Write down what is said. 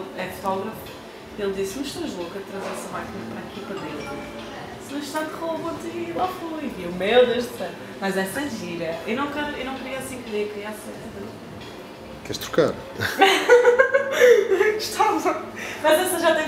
que ele é fotógrafo, ele disse: mas estás louca de trazer essa máquina para aqui para dentro? Se não está de roubo-te, e lá fui. E eu, meu Deus do céu, mas essa é gira. Eu não queria assim querer, queria assim. Queres trocar? Gostava. Mas essa já tem